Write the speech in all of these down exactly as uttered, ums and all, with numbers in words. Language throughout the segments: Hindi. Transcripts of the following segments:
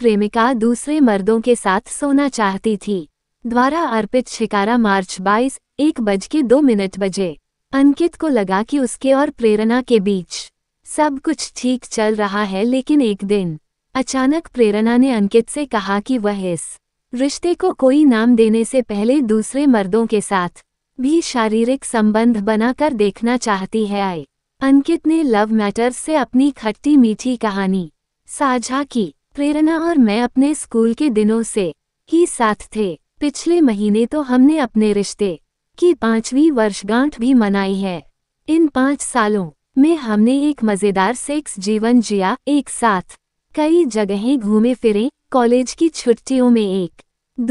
प्रेमिका दूसरे मर्दों के साथ सोना चाहती थी। द्वारा अर्पित शिकारा मार्च बाईस एक बज के दो मिनट बजे। अंकित को लगा कि उसके और प्रेरणा के बीच सब कुछ ठीक चल रहा है, लेकिन एक दिन अचानक प्रेरणा ने अंकित से कहा कि वह इस रिश्ते को कोई नाम देने से पहले दूसरे मर्दों के साथ भी शारीरिक संबंध बनाकर देखना चाहती है। आए अंकित ने लव मैटर्स से अपनी खट्टी मीठी कहानी साझा की। प्रेरणा और मैं अपने स्कूल के दिनों से ही साथ थे। पिछले महीने तो हमने अपने रिश्ते की पांचवी वर्षगांठ भी मनाई है। इन पाँच सालों में हमने एक मज़ेदार सेक्स जीवन जिया, एक साथ कई जगहें घूमे फिरे, कॉलेज की छुट्टियों में एक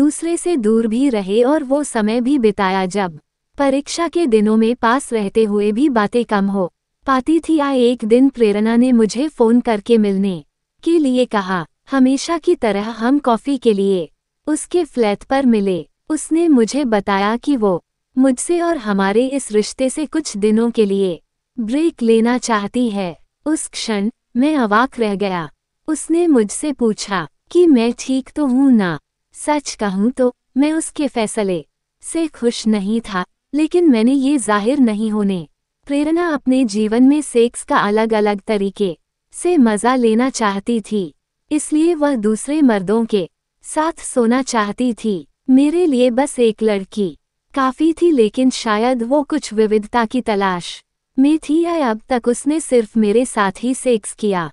दूसरे से दूर भी रहे, और वो समय भी बिताया जब परीक्षा के दिनों में पास रहते हुए भी बातें कम हो पाती थी। या एक दिन प्रेरणा ने मुझे फ़ोन करके मिलने के लिए कहा। हमेशा की तरह हम कॉफ़ी के लिए उसके फ्लैट पर मिले। उसने मुझे बताया कि वो मुझसे और हमारे इस रिश्ते से कुछ दिनों के लिए ब्रेक लेना चाहती है। उस क्षण मैं अवाक रह गया। उसने मुझसे पूछा कि मैं ठीक तो हूँ ना। सच कहूँ तो मैं उसके फैसले से खुश नहीं था, लेकिन मैंने ये जाहिर नहीं होने प्रेरणा अपने जीवन में सेक्स का अलग अलग तरीके से मज़ा लेना चाहती थी, इसलिए वह दूसरे मर्दों के साथ सोना चाहती थी। मेरे लिए बस एक लड़की काफ़ी थी, लेकिन शायद वो कुछ विविधता की तलाश में थी। या अब तक उसने सिर्फ मेरे साथ ही सेक्स किया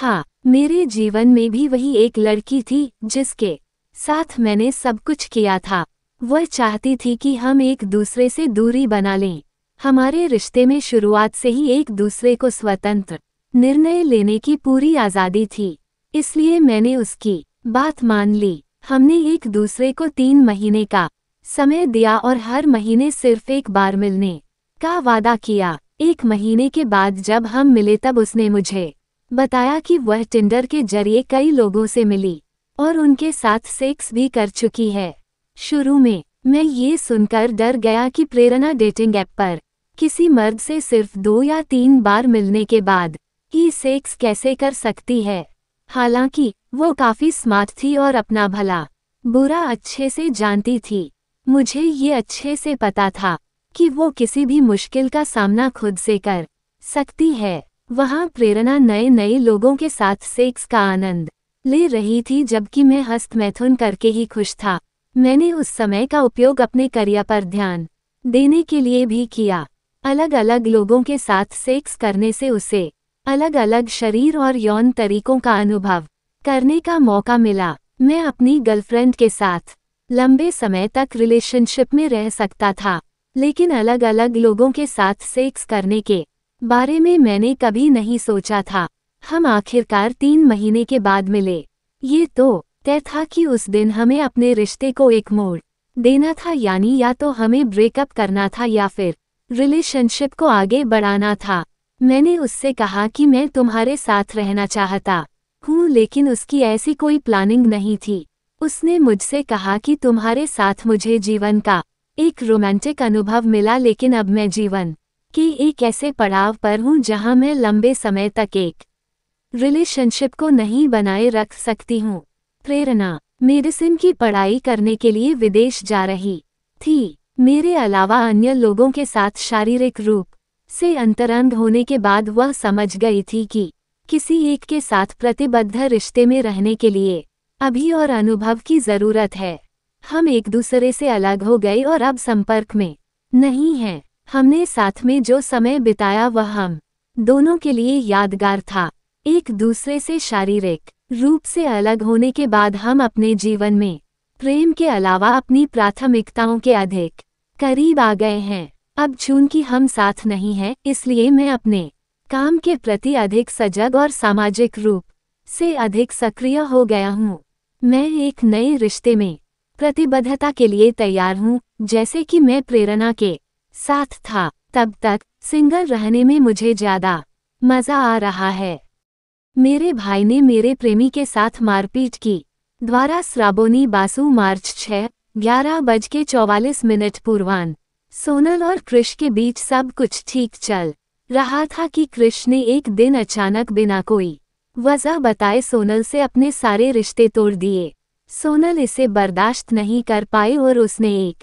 था। मेरे जीवन में भी वही एक लड़की थी जिसके साथ मैंने सब कुछ किया था। वह चाहती थी कि हम एक दूसरे से दूरी बना लें। हमारे रिश्ते में शुरुआत से ही एक दूसरे को स्वतंत्र निर्णय लेने की पूरी आज़ादी थी, इसलिए मैंने उसकी बात मान ली। हमने एक दूसरे को तीन महीने का समय दिया और हर महीने सिर्फ एक बार मिलने का वादा किया। एक महीने के बाद जब हम मिले तब उसने मुझे बताया कि वह टिंडर के जरिए कई लोगों से मिली और उनके साथ सेक्स भी कर चुकी है। शुरू में मैं ये सुनकर डर गया कि प्रेरणा डेटिंग ऐप पर किसी मर्द से सिर्फ दो या तीन बार मिलने के बाद ही सेक्स कैसे कर सकती है। हालांकि वो काफ़ी स्मार्ट थी और अपना भला बुरा अच्छे से जानती थी। मुझे ये अच्छे से पता था कि वो किसी भी मुश्किल का सामना खुद से कर सकती है। वहाँ प्रेरणा नए नए लोगों के साथ सेक्स का आनंद ले रही थी, जबकि मैं हस्त मैथुन करके ही खुश था। मैंने उस समय का उपयोग अपने करियर पर ध्यान देने के लिए भी किया। अलग अलग लोगों के साथ सेक्स करने से उसे अलग अलग शरीर और यौन तरीकों का अनुभव करने का मौका मिला। मैं अपनी गर्लफ्रेंड के साथ लंबे समय तक रिलेशनशिप में रह सकता था, लेकिन अलग अलग लोगों के साथ सेक्स करने के बारे में मैंने कभी नहीं सोचा था। हम आखिरकार तीन महीने के बाद मिले। ये तो तय था कि उस दिन हमें अपने रिश्ते को एक मोड़ देना था, यानी या तो हमें ब्रेकअप करना था या फिर रिलेशनशिप को आगे बढ़ाना था। मैंने उससे कहा कि मैं तुम्हारे साथ रहना चाहता हूँ, लेकिन उसकी ऐसी कोई प्लानिंग नहीं थी। उसने मुझसे कहा कि तुम्हारे साथ मुझे जीवन का एक रोमांटिक अनुभव मिला, लेकिन अब मैं जीवन के एक ऐसे पड़ाव पर हूँ जहाँ मैं लंबे समय तक एक रिलेशनशिप को नहीं बनाए रख सकती हूँ। प्रेरणा मेडिसिन की पढ़ाई करने के लिए विदेश जा रही थी। मेरे अलावा अन्य लोगों के साथ शारीरिक रूप से अंतरंग होने के बाद वह समझ गई थी कि किसी एक के साथ प्रतिबद्ध रिश्ते में रहने के लिए अभी और अनुभव की ज़रूरत है। हम एक दूसरे से अलग हो गए और अब संपर्क में नहीं हैं। हमने साथ में जो समय बिताया वह हम दोनों के लिए यादगार था। एक दूसरे से शारीरिक रूप से अलग होने के बाद हम अपने जीवन में प्रेम के अलावा अपनी प्राथमिकताओं के अधिक करीब आ गए हैं। अब चूंकि हम साथ नहीं हैं, इसलिए मैं अपने काम के प्रति अधिक सजग और सामाजिक रूप से अधिक सक्रिय हो गया हूँ। मैं एक नए रिश्ते में प्रतिबद्धता के लिए तैयार हूँ, जैसे कि मैं प्रेरणा के साथ था। तब तक सिंगल रहने में मुझे ज़्यादा मज़ा आ रहा है। मेरे भाई ने मेरे प्रेमी के साथ मारपीट की। द्वारा श्रावोनी बासू मार्च छः ग्यारह बज के चौवालीस मिनट पूर्वान। सोनल और कृष के बीच सब कुछ ठीक चल रहा था कि कृष ने एक दिन अचानक बिना कोई वजह बताए सोनल से अपने सारे रिश्ते तोड़ दिए। सोनल इसे बर्दाश्त नहीं कर पाए और उसने एक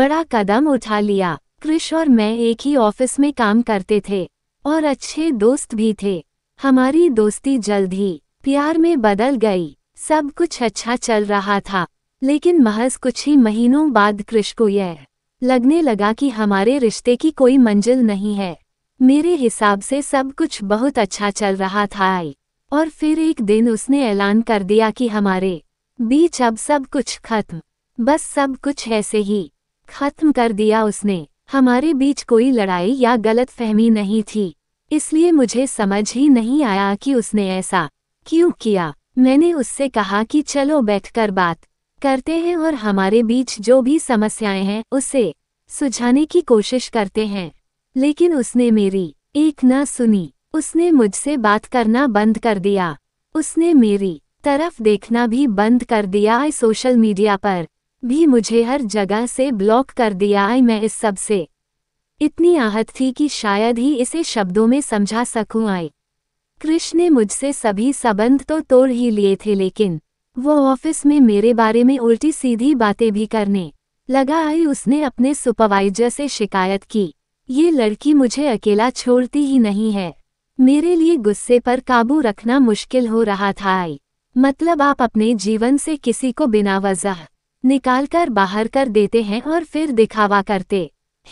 बड़ा कदम उठा लिया। कृष और मैं एक ही ऑफिस में काम करते थे और अच्छे दोस्त भी थे। हमारी दोस्ती जल्द ही प्यार में बदल गई। सब कुछ अच्छा चल रहा था, लेकिन महज कुछ ही महीनों बाद कृष को यह लगने लगा कि हमारे रिश्ते की कोई मंजिल नहीं है। मेरे हिसाब से सब कुछ बहुत अच्छा चल रहा था और फिर एक दिन उसने ऐलान कर दिया कि हमारे बीच अब सब कुछ खत्म। बस सब कुछ ऐसे ही खत्म कर दिया उसने। हमारे बीच कोई लड़ाई या गलतफहमी नहीं थी, इसलिए मुझे समझ ही नहीं आया कि उसने ऐसा क्यों किया। मैंने उससे कहा कि चलो बैठकर बात करते हैं और हमारे बीच जो भी समस्याएं हैं उसे सुझाने की कोशिश करते हैं, लेकिन उसने मेरी एक न सुनी। उसने मुझसे बात करना बंद कर दिया, उसने मेरी तरफ देखना भी बंद कर दिया। सोशल मीडिया पर भी मुझे हर जगह से ब्लॉक कर दिया। मैं इस सब से इतनी आहत थी कि शायद ही इसे शब्दों में समझा सकूं। आए कृष्ण ने मुझसे सभी संबंध तो तोड़ ही लिए थे, लेकिन वो ऑफिस में मेरे बारे में उल्टी सीधी बातें भी करने लगा। आई उसने अपने सुपरवाइजर से शिकायत की, ये लड़की मुझे अकेला छोड़ती ही नहीं है। मेरे लिए गुस्से पर काबू रखना मुश्किल हो रहा था। आई मतलब आप अपने जीवन से किसी को बिना वजह निकाल कर बाहर कर देते हैं और फिर दिखावा करते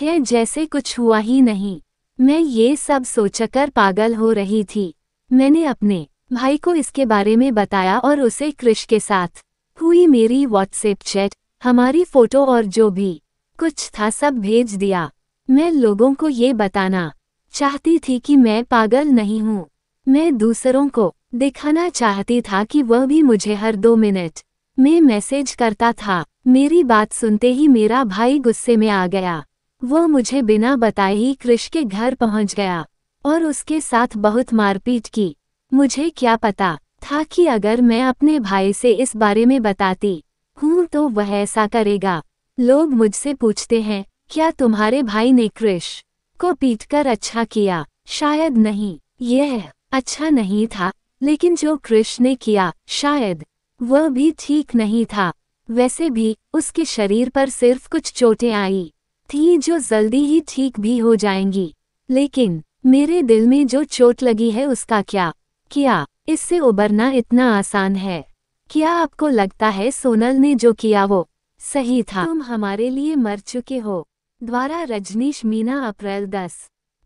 हैं जैसे कुछ हुआ ही नहीं। मैं ये सब सोचकर पागल हो रही थी। मैंने अपने भाई को इसके बारे में बताया और उसे कृष के साथ हुई मेरी व्हाट्सएप चैट, हमारी फोटो और जो भी कुछ था सब भेज दिया। मैं लोगों को ये बताना चाहती थी कि मैं पागल नहीं हूँ। मैं दूसरों को दिखाना चाहती था कि वह भी मुझे हर दो मिनट में मैसेज करता था। मेरी बात सुनते ही मेरा भाई गुस्से में आ गया। वह मुझे बिना बताए ही कृष के घर पहुंच गया और उसके साथ बहुत मारपीट की। मुझे क्या पता था कि अगर मैं अपने भाई से इस बारे में बताती हूँ तो वह ऐसा करेगा। लोग मुझसे पूछते हैं, क्या तुम्हारे भाई ने कृष को पीटकर अच्छा किया? शायद नहीं, यह अच्छा नहीं था, लेकिन जो कृष ने किया शायद वह भी ठीक नहीं था। वैसे भी उसके शरीर पर सिर्फ कुछ चोटें आई थी जो जल्दी ही ठीक भी हो जाएंगी, लेकिन मेरे दिल में जो चोट लगी है उसका क्या किया? इससे उबरना इतना आसान है। क्या आपको लगता है सोनल ने जो किया वो सही था? तुम हमारे लिए मर चुके हो द्वारा रजनीश मीना। अप्रैल दस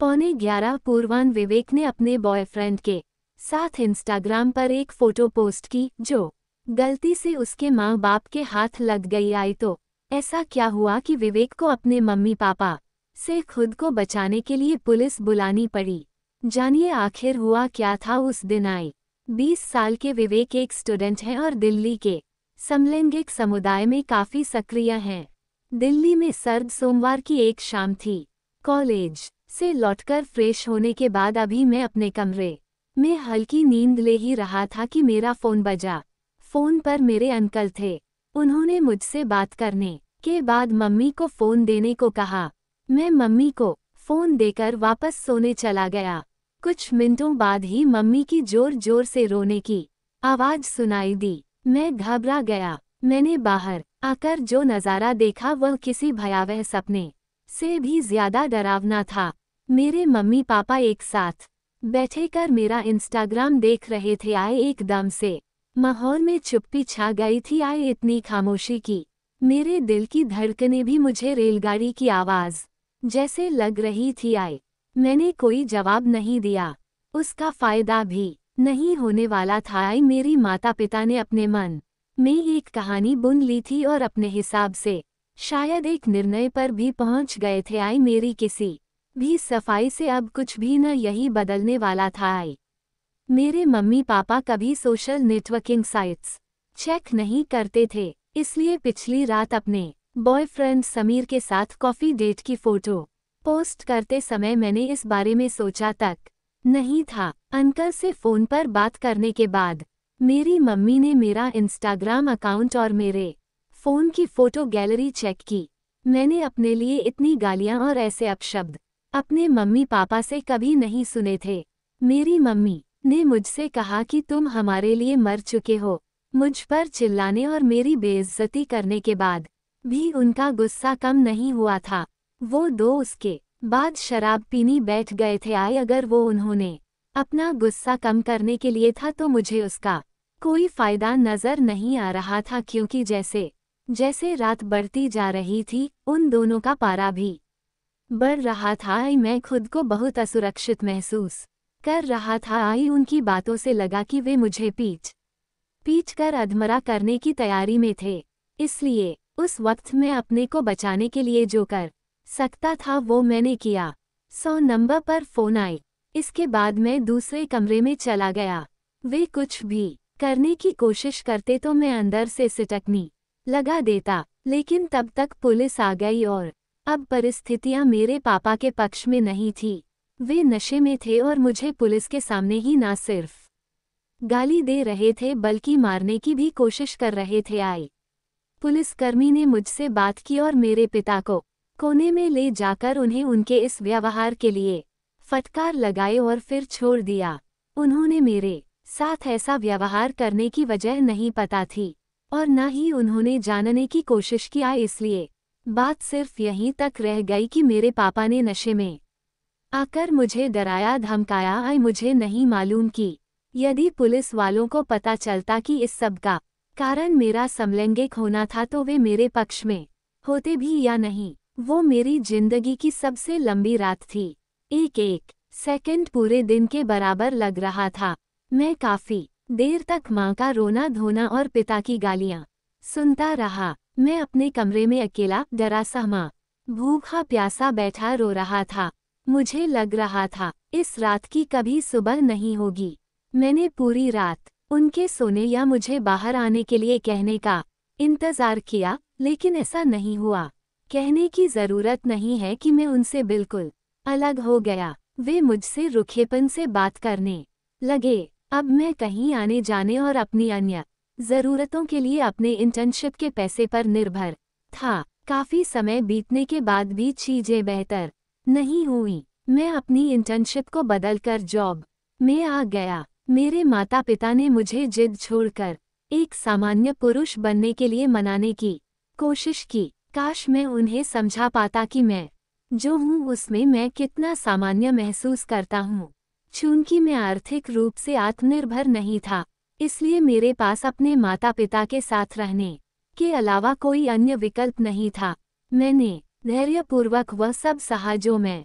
पौने ग्यारह पूर्वान विवेक ने अपने बॉयफ्रेंड के साथ इंस्टाग्राम पर एक फोटो पोस्ट की जो गलती से उसके माँ बाप के हाथ लग गई। आई तो ऐसा क्या हुआ कि विवेक को अपने मम्मी पापा से खुद को बचाने के लिए पुलिस बुलानी पड़ी। जानिए आखिर हुआ क्या था उस दिन। आई बीस साल के विवेक एक स्टूडेंट हैं और दिल्ली के समलैंगिक समुदाय में काफ़ी सक्रिय हैं। दिल्ली में सर्द सोमवार की एक शाम थी। कॉलेज से लौटकर फ्रेश होने के बाद अभी मैं अपने कमरे में हल्की नींद ले ही रहा था कि मेरा फ़ोन बजा। फ़ोन पर मेरे अंकल थे। उन्होंने मुझसे बात करने के बाद मम्मी को फ़ोन देने को कहा। मैं मम्मी को फ़ोन देकर वापस सोने चला गया। कुछ मिनटों बाद ही मम्मी की ज़ोर ज़ोर से रोने की आवाज़ सुनाई दी। मैं घबरा गया। मैंने बाहर आकर जो नज़ारा देखा वह किसी भयावह सपने से भी ज़्यादा डरावना था। मेरे मम्मी पापा एक साथ बैठे कर मेरा इंस्टाग्राम देख रहे थे। आए एकदम से माहौल में चुप्पी छा गई थी। आए इतनी खामोशी की मेरे दिल की धड़कने भी मुझे रेलगाड़ी की आवाज़ जैसे लग रही थी। आए मैंने कोई जवाब नहीं दिया, उसका फ़ायदा भी नहीं होने वाला था। आए मेरी माता पिता ने अपने मन में एक कहानी बुन ली थी और अपने हिसाब से शायद एक निर्णय पर भी पहुंच गए थे। आए मेरी किसी भी सफाई से अब कुछ भी न यही बदलने वाला था। आए मेरे मम्मी पापा कभी सोशल नेटवर्किंग साइट्स चेक नहीं करते थे, इसलिए पिछली रात अपने बॉयफ्रेंड समीर के साथ कॉफ़ी डेट की फ़ोटो पोस्ट करते समय मैंने इस बारे में सोचा तक नहीं था। अंकल से फ़ोन पर बात करने के बाद मेरी मम्मी ने मेरा इंस्टाग्राम अकाउंट और मेरे फ़ोन की फ़ोटो गैलरी चेक की। मैंने अपने लिए इतनी गालियाँ और ऐसे अपशब्द अपने मम्मी पापा से कभी नहीं सुने थे। मेरी मम्मी ने मुझसे कहा कि तुम हमारे लिए मर चुके हो। मुझ पर चिल्लाने और मेरी बेइज्जती करने के बाद भी उनका गुस्सा कम नहीं हुआ था। वो दो उसके बाद शराब पीनी बैठ गए थे। आए अगर वो उन्होंने अपना गुस्सा कम करने के लिए था तो मुझे उसका कोई फ़ायदा नज़र नहीं आ रहा था, क्योंकि जैसे जैसे रात बढ़ती जा रही थी उन दोनों का पारा भी बढ़ रहा था। आई मैं खुद को बहुत असुरक्षित महसूस कर रहा था। आई उनकी बातों से लगा कि वे मुझे पीट पीट कर अधमरा करने की तैयारी में थे, इसलिए उस वक्त मैं अपने को बचाने के लिए जो कर सकता था वो मैंने किया। सौ नंबर पर फ़ोन आई। इसके बाद मैं दूसरे कमरे में चला गया। वे कुछ भी करने की कोशिश करते तो मैं अंदर से सिटकनी लगा देता, लेकिन तब तक पुलिस आ गई और अब परिस्थितियां मेरे पापा के पक्ष में नहीं थी। वे नशे में थे और मुझे पुलिस के सामने ही ना सिर्फ गाली दे रहे थे बल्कि मारने की भी कोशिश कर रहे थे। आई पुलिसकर्मी ने मुझसे बात की और मेरे पिता को कोने में ले जाकर उन्हें उनके इस व्यवहार के लिए फटकार लगाए और फिर छोड़ दिया। उन्होंने मेरे साथ ऐसा व्यवहार करने की वजह नहीं पता थी और न ही उन्होंने जानने की कोशिश किया, इसलिए बात सिर्फ यहीं तक रह गई कि मेरे पापा ने नशे में आकर मुझे डराया धमकाया। आई मुझे नहीं मालूम कि यदि पुलिस वालों को पता चलता कि इस सब का कारण मेरा समलैंगिक होना था तो वे मेरे पक्ष में होते भी या नहीं। वो मेरी जिंदगी की सबसे लंबी रात थी। एक एक सेकंड पूरे दिन के बराबर लग रहा था। मैं काफ़ी देर तक माँ का रोना धोना और पिता की गालियाँ सुनता रहा। मैं अपने कमरे में अकेला डरा सहमा भूखा प्यासा बैठा रो रहा था। मुझे लग रहा था इस रात की कभी सुबह नहीं होगी। मैंने पूरी रात उनके सोने या मुझे बाहर आने के लिए कहने का इंतज़ार किया, लेकिन ऐसा नहीं हुआ। कहने की ज़रूरत नहीं है कि मैं उनसे बिल्कुल अलग हो गया। वे मुझसे रुखेपन से बात करने लगे। अब मैं कहीं आने जाने और अपनी अन्य ज़रूरतों के लिए अपने इंटर्नशिप के पैसे पर निर्भर था। काफ़ी समय बीतने के बाद भी चीज़ें बेहतर नहीं हुई। मैं अपनी इंटर्नशिप को बदल कर जॉब में आ गया। मेरे माता पिता ने मुझे जिद छोड़कर एक सामान्य पुरुष बनने के लिए मनाने की कोशिश की। काश मैं उन्हें समझा पाता कि मैं जो हूँ उसमें मैं कितना सामान्य महसूस करता हूँ। चूंकि मैं आर्थिक रूप से आत्मनिर्भर नहीं था, इसलिए मेरे पास अपने माता पिता के साथ रहने के अलावा कोई अन्य विकल्प नहीं था। मैंने धैर्यपूर्वक वह सब सहा जो मैं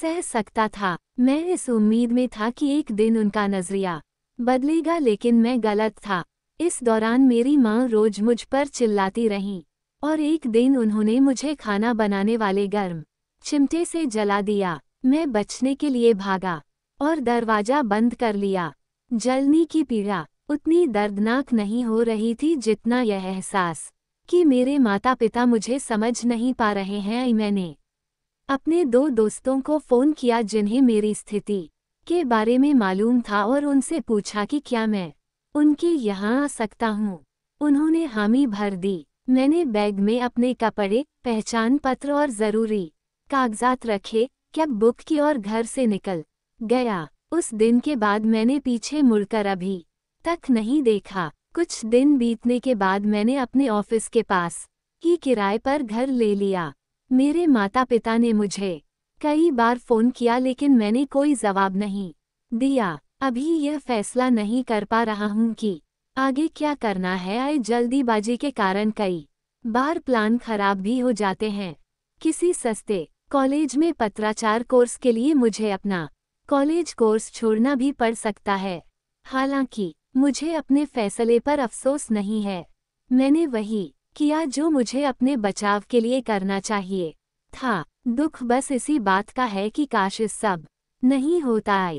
सह सकता था। मैं इस उम्मीद में था कि एक दिन उनका नज़रिया बदलेगा, लेकिन मैं गलत था। इस दौरान मेरी माँ रोज मुझ पर चिल्लाती रहीं और एक दिन उन्होंने मुझे खाना बनाने वाले गर्म चिमटे से जला दिया। मैं बचने के लिए भागा और दरवाज़ा बंद कर लिया। जलने की पीड़ा उतनी दर्दनाक नहीं हो रही थी जितना यह एहसास कि मेरे माता पिता मुझे समझ नहीं पा रहे हैं। मैंने अपने दो दोस्तों को फ़ोन किया जिन्हें मेरी स्थिति के बारे में मालूम था और उनसे पूछा कि क्या मैं उनके यहाँ आ सकता हूँ। उन्होंने हामी भर दी। मैंने बैग में अपने कपड़े, पहचान पत्र और ज़रूरी कागजात रखे, कैब बुक की और घर से निकल गया। उस दिन के बाद मैंने पीछे मुड़कर अभी तक नहीं देखा। कुछ दिन बीतने के बाद मैंने अपने ऑफिस के पास ही किराए पर घर ले लिया। मेरे माता पिता ने मुझे कई बार फ़ोन किया लेकिन मैंने कोई जवाब नहीं दिया। अभी यह फैसला नहीं कर पा रहा हूँ कि आगे क्या करना है। आई जल्दीबाजी के कारण कई बार प्लान खराब भी हो जाते हैं। किसी सस्ते कॉलेज में पत्राचार कोर्स के लिए मुझे अपना कॉलेज कोर्स छोड़ना भी पड़ सकता है। हालांकि मुझे अपने फैसले पर अफसोस नहीं है। मैंने वही किया जो मुझे अपने बचाव के लिए करना चाहिए था। दुख बस इसी बात का है कि काश इस सब नहीं होता। आई